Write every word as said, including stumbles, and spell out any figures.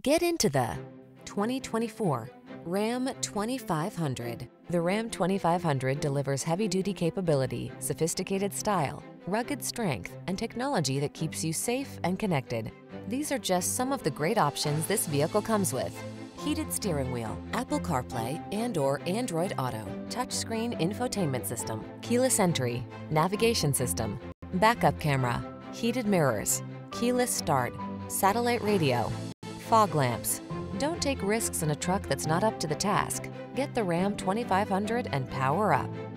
Get into the twenty twenty-four Ram twenty-five hundred. The Ram twenty-five hundred delivers heavy-duty capability, sophisticated style, rugged strength, and technology that keeps you safe and connected. These are just some of the great options this vehicle comes with: heated steering wheel, Apple CarPlay and or Android Auto, touchscreen infotainment system, keyless entry, navigation system, backup camera, heated mirrors, keyless start, satellite radio, fog lamps. Don't take risks in a truck that's not up to the task. Get the Ram twenty-five hundred and power up.